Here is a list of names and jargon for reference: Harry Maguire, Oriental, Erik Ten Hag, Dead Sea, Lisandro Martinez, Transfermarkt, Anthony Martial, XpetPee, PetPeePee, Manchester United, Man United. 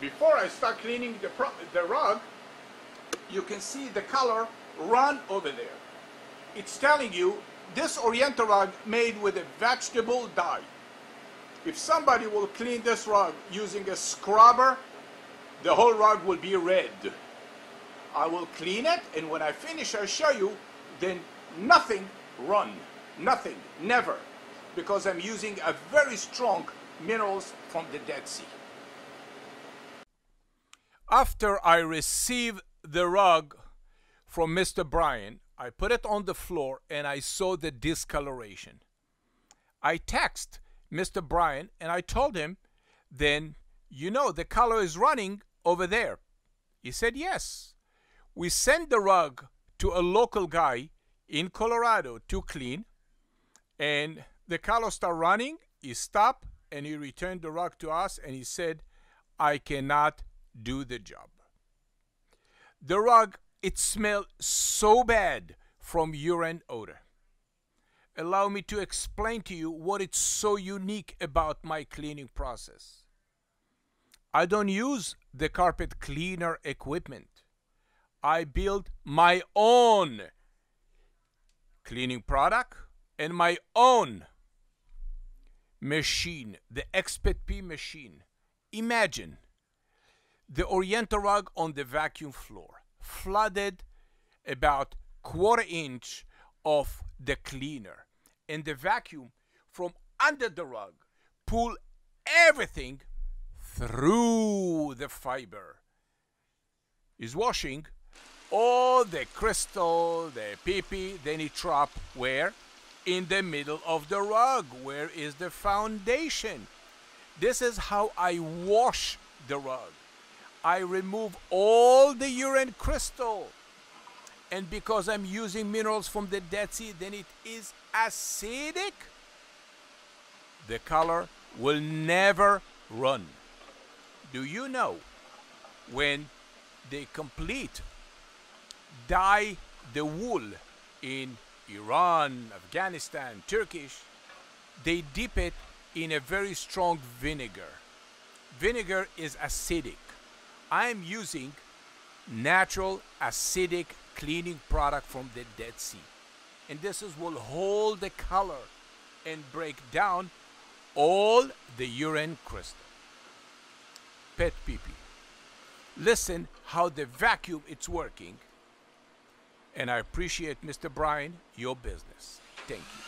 before I start cleaning the rug, you can see the color run over there. It's telling you this oriental rug made with a vegetable dye. If somebody will clean this rug using a scrubber, the whole rug will be red. I will clean it, and when I finish, I'll show you, then nothing run. Nothing, never, because I'm using a very strong minerals from the Dead Sea. After I received the rug from Mr. Brian, I put it on the floor and I saw the discoloration. I texted Mr. Brian and I told him, then, you know, the color is running over there. He said, yes. We sent the rug to a local guy in Colorado to clean, and the color started running. He stopped and he returned the rug to us and he said, I cannot do the job. The rug, it smelled so bad from urine odor. Allow me to explain to you what is so unique about my cleaning process. I don't use the carpet cleaner equipment. I build my own cleaning product and my own machine, the XpetPee machine. Imagine the oriental rug on the vacuum floor, flooded about ¼ inch of the cleaner, and the vacuum from under the rug pull everything through the fiber, is washing all the crystal, the pee-pee, then it trap where? In the middle of the rug, where is the foundation. This is how I wash the rug. I remove all the urine crystal, and because I'm using minerals from the Dead Sea, then it is acidic. The color will never run. Do you know when they complete dye the wool in Iran, Afghanistan, Turkish, they dip it in a very strong vinegar. Vinegar is acidic. I am using natural acidic cleaning product from the Dead Sea. And this is will hold the color and break down all the urine crystal. PetPeePee. Listen how the vacuum it's working. And I appreciate, Mr. Brian, your business. Thank you.